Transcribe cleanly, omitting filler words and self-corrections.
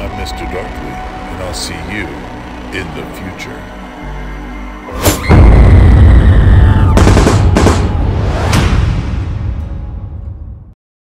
I'm Mr. Darkly, and I'll see you in the future.